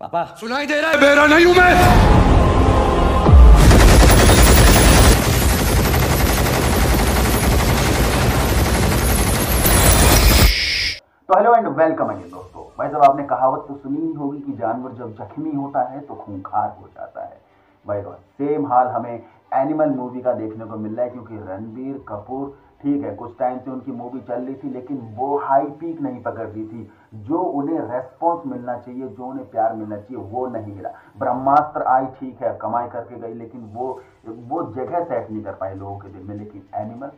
पापा सुनाई दे रहा है? बेरा नहीं हूं मैं। तो हेलो एंड वेलकम अगेन दोस्तों। भाई साहब आपने कहावत तो सुनी ही होगी कि जानवर जब जख्मी होता है तो खूंखार हो जाता है। भाई साहब सेम हाल हमें एनिमल मूवी का देखने को मिल रहा है, क्योंकि रणबीर कपूर ठीक है कुछ टाइम से उनकी मूवी चल रही थी लेकिन वो हाई पीक नहीं पकड़ रही थी, जो उन्हें रेस्पॉन्स मिलना चाहिए, जो उन्हें प्यार मिलना चाहिए वो नहीं मिला। ब्रह्मास्त्र आई ठीक है कमाई करके गई लेकिन वो जगह सेट नहीं कर पाई लोगों के दिल में। लेकिन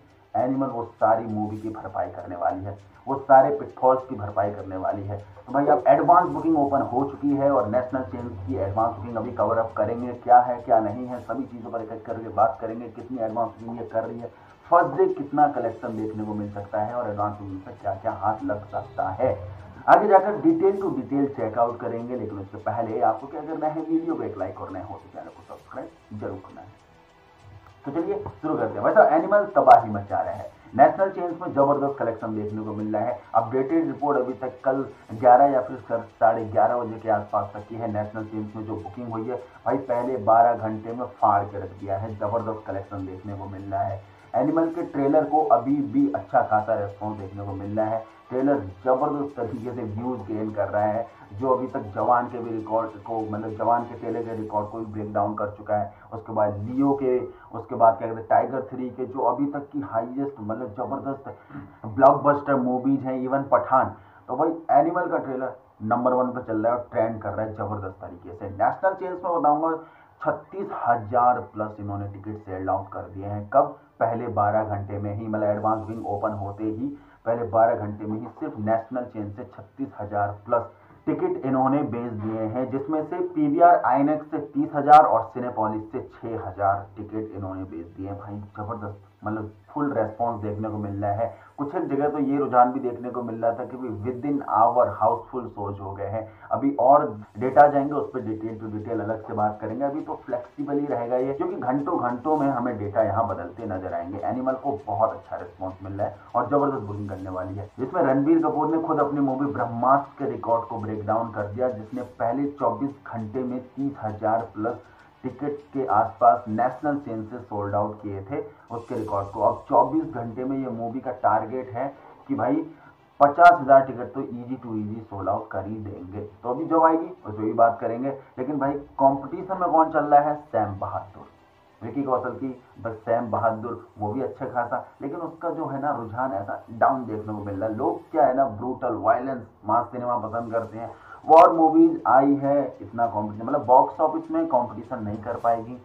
एनिमल वो सारी मूवी की भरपाई करने वाली है, वो सारे पिटफॉल्स की भरपाई करने वाली है। तो भाई अब एडवांस बुकिंग ओपन हो चुकी है और नेशनल चेंज की एडवांस बुकिंग अभी कवर अप करेंगे, क्या है क्या नहीं है सभी चीज़ों पर इकट्ठा करके बात करेंगे, कितनी एडवांस बुकिंग ये कर रही है, फर्स्ट डे कितना कलेक्शन देखने को मिल सकता है और एडवांस बुकिंग पर क्या क्या हाथ लग सकता है, आगे जाकर डिटेल टू डिटेल चेकआउट करेंगे। लेकिन उससे पहले आपको क्या करना है, वीडियो को एक लाइक करना है और चैनल को सब्सक्राइब जरूर करना है। तो चलिए शुरू करते हैं। वैसे एनिमल तबाही मचा रहा है, नेशनल चेंज में जबरदस्त कलेक्शन देखने को मिल रहा है। अपडेटेड रिपोर्ट अभी तक कल 11 या फिर 11:30 बजे के आसपास तक की है। नेशनल चेंज में जो बुकिंग हुई है भाई पहले 12 घंटे में फाड़ के रख दिया है, जबरदस्त कलेक्शन देखने को मिल रहा है। एनिमल के ट्रेलर को अभी भी अच्छा खासा रेस्पॉन्स देखने को मिल रहा है, ट्रेलर जबरदस्त तरीके से व्यूज गेन कर रहा है, जो अभी तक जवान के भी रिकॉर्ड को मतलब जवान के ट्रेलर के रिकॉर्ड को भी ब्रेक डाउन कर चुका है। उसके बाद लियो के, उसके बाद क्या कहते हैं टाइगर 3 के, जो अभी तक की हाईएस्ट मतलब जबरदस्त ब्लॉकबस्टर मूवीज हैं, इवन पठान। तो भाई एनिमल का ट्रेलर नंबर 1 पर चल रहा है और ट्रेंड कर रहा है जबरदस्त तरीके से। नेशनल चेंज में बताऊँगा 36,000 प्लस इन्होंने टिकट सेल आउट कर दिए हैं। कब? पहले 12 घंटे में ही, मतलब एडवांस विंग ओपन होते ही पहले 12 घंटे में ही सिर्फ नेशनल चेन से 36,000 प्लस टिकट इन्होंने बेच दिए हैं, जिसमें से पीवीआर आईनेक्स से 30,000 और सिनेपोलिस से 6,000 टिकट इन्होंने बेच दिए हैं। भाई ज़बरदस्त मतलब फुल रेस्पॉन्स देखने को मिल रहा है। कुछ एक जगह तो ये रुझान भी देखने को मिल रहा था कि within hour housefull shows हो गए हैं। अभी और डेटा जाएंगे उस पर डिटेल टू डिटेल अलग से बात करेंगे, अभी तो फ्लेक्सिबल ही रहेगा ये, क्योंकि घंटों घंटों में हमें डेटा यहाँ बदलते नजर आएंगे। एनिमल को बहुत अच्छा रिस्पॉन्स मिल रहा है और जबरदस्त बुकिंग करने वाली है, जिसमें रणबीर कपूर ने खुद अपनी मूवी ब्रह्मास्त्र के रिकॉर्ड को ब्रेक डाउन कर दिया, जिसने पहले 24 घंटे में 30,000 प्लस टिकट के आसपास नेशनल चेन से सोल्ड आउट किए थे उसके रिकॉर्ड को। अब 24 घंटे में ये मूवी का टारगेट है कि भाई 50,000 टिकट तो easy to easy sold out कर ही देंगे। तो अभी जब आएगी उस पर भी बात करेंगे। लेकिन भाई कंपटीशन में कौन चल रहा है? सैम बहादुर, रिकी कौशल की बस सैम बहादुर, वो भी अच्छा खासा, लेकिन उसका जो है ना रुझान ऐसा डाउन देखने को मिल रहा है। लोग क्या है ना ब्रूटल वायलेंस मास सिनेमा पसंद करते हैं, वॉर मूवीज आई है, इतना कंपटीशन मतलब बॉक्स ऑफिस में कंपटीशन नहीं कर पाएगी,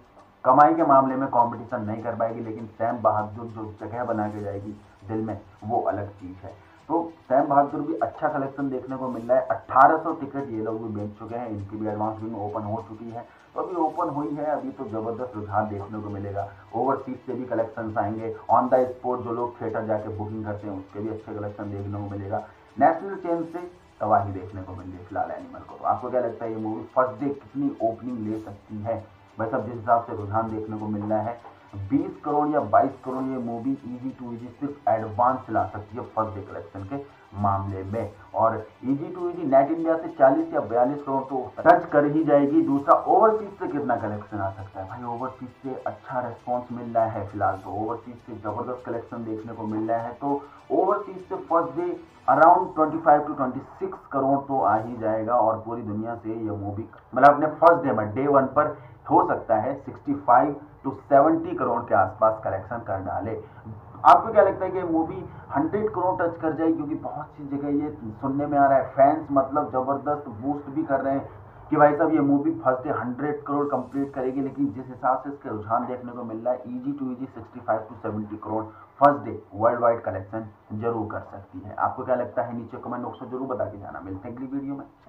कमाई के मामले में कंपटीशन नहीं कर पाएगी, लेकिन सैम बहादुर जो जगह बना के जाएगी दिल में वो अलग चीज़ है। तो सैम बहादुर भी अच्छा कलेक्शन देखने को मिल रहा है। 1800 टिकट ये लोग भी बेच चुके हैं, इनकी भी एडवांस बुकिंग ओपन हो चुकी है। तो अभी ओपन हुई है, अभी तो ज़बरदस्त रुझान देखने को मिलेगा। ओवरसीज से भी कलेक्शंस आएंगे, ऑन द स्पॉट जो लोग थिएटर जाके बुकिंग करते हैं उसके भी अच्छे कलेक्शन देखने को मिलेगा। नेशनल चेन से तबाही देखने को मिल रही है फिलहाल एनिमल को। आपको क्या लगता है ये मूवी फर्स्ट डे कितनी ओपनिंग ले सकती है? वैसे सब जिस हिसाब से रुझान देखने को मिल रहा है 20 करोड़ या 22 करोड़ ये मूवी इजी टू इजी सिर्फ एडवांस ला सकती है फर्स्ट डे कलेक्शन के मामले में, और easy to easy net India से 40 या 42 करोड़ तो टच कर ही जाएगी। दूसरा ओवरसीज से कितना कलेक्शन आ सकता है? भाई ओवरसीज से अच्छा रेस्पॉन्स मिल रहा है फिलहाल, तो ओवरसीज से ज़बरदस्त कलेक्शन देखने को मिल रहा है। तो ओवरसीज से first day around 25 to 26 crore तो आ ही जाएगा, और पूरी दुनिया से ये मूवी मतलब अपने फर्स्ट डे में डे 1 पर हो सकता है 65 टू 70 करोड़ के आसपास कलेक्शन कर डाले। आपको क्या लगता है कि मूवी 100 करोड़ टच कर जाएगी? क्योंकि बहुत सी जगह ये सुनने में आ रहा है, फैंस मतलब ज़बरदस्त बूस्ट भी कर रहे हैं कि भाई साहब ये movie first day 100 crore complete करेगी। लेकिन जिस हिसाब से इसके रुझान देखने को मिल रहा है easy to easy 65 to 70 crore first day world wide collection जरूर कर सकती है। आपको क्या लगता है नीचे कमेंट बॉक्स में जरूर बता के जाना। मिलते हैं अगली वीडियो में।